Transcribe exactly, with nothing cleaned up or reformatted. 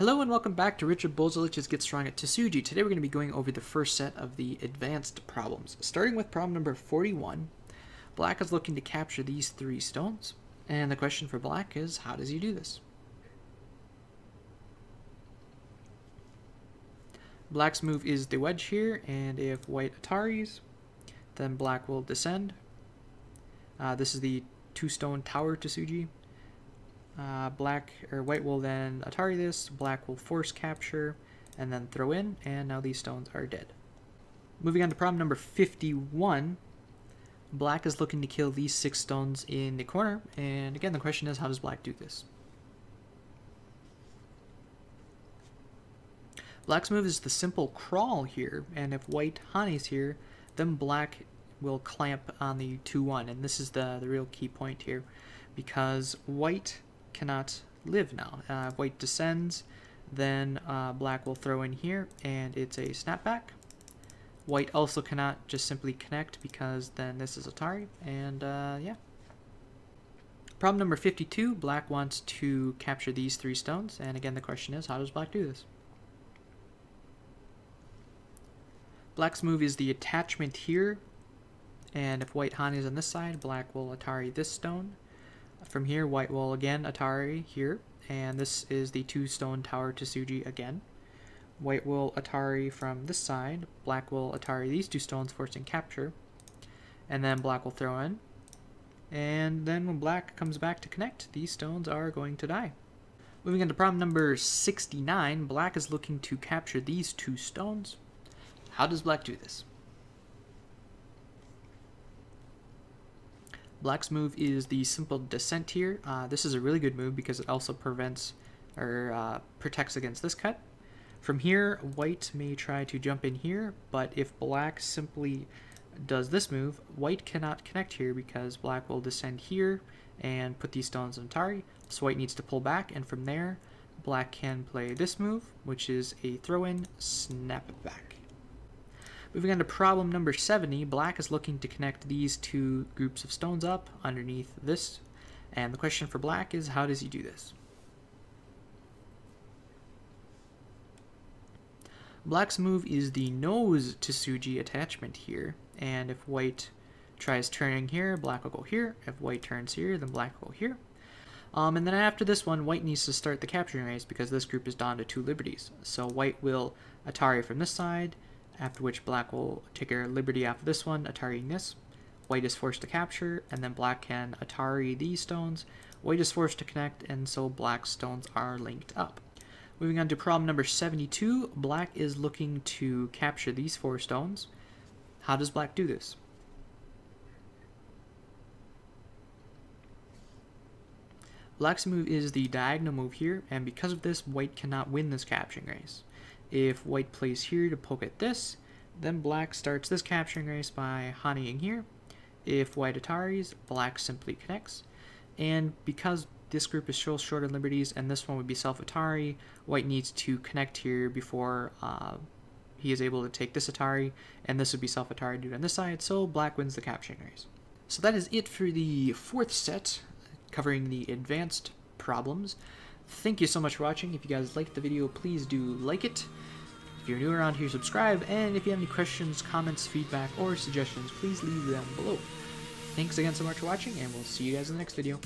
Hello and welcome back to Richard Bozulich's Get Strong at Tesuji. Today we're going to be going over the first set of the advanced problems. Starting with problem number forty-one, Black is looking to capture these three stones. And the question for Black is, how does he do this? Black's move is the wedge here, and if White ataris, then Black will descend. Uh, this is the two-stone tower Tesuji. Uh, black or white will then atari this, black will force capture and then throw in, and now these stones are dead. Moving on to problem number fifty-one, black is looking to kill these six stones in the corner, and again the question is, how does black do this? Black's move is the simple crawl here, and if white hanis here, then black will clamp on the two one, and this is the, the real key point here, because white cannot live now. Uh, if white descends, then uh, black will throw in here, and it's a snapback. White also cannot just simply connect, because then this is atari, and uh, yeah. Problem number fifty-two, black wants to capture these three stones, and again the question is, how does black do this? Black's move is the attachment here, and if white hanis on this side, black will atari this stone. From here, white will again atari here, and this is the two-stone tower Tesuji again. White will atari from this side, black will atari these two stones, forcing capture, and then black will throw in. And then when black comes back to connect, these stones are going to die. Moving on to problem number sixty-nine, black is looking to capture these two stones. How does black do this? Black's move is the simple descent here. Uh, this is a really good move because it also prevents or uh, protects against this cut. From here, white may try to jump in here, but if black simply does this move, white cannot connect here because black will descend here and put these stones on atari. So white needs to pull back, and from there, black can play this move, which is a throw-in, snap it back. Moving on to problem number seventy, black is looking to connect these two groups of stones up underneath this, and the question for black is, how does he do this? Black's move is the nose Tesuji attachment here, and if white tries turning here, black will go here. If white turns here, then black will go here. Um, and then after this one, white needs to start the capturing race because this group is down to two liberties. So white will atari from this side, after which black will take a liberty off of this one, atariing this. White is forced to capture, and then black can atari these stones. White is forced to connect, and so black's stones are linked up. Moving on to problem number seventy-two, black is looking to capture these four stones. How does black do this? Black's move is the diagonal move here, and because of this, white cannot win this capturing race. If white plays here to poke at this, then black starts this capturing race by haniing here. If white ataris, black simply connects. And because this group is so short on liberties and this one would be self-atari, white needs to connect here before uh, he is able to take this atari, and this would be self-atari due on this side, so black wins the capturing race. So that is it for the fourth set, covering the advanced problems. Thank you so much for watching. If you guys liked the video, please do like it. If you're new around here, subscribe. And if you have any questions, comments, feedback, or suggestions, please leave them below. Thanks again so much for watching, and we'll see you guys in the next video.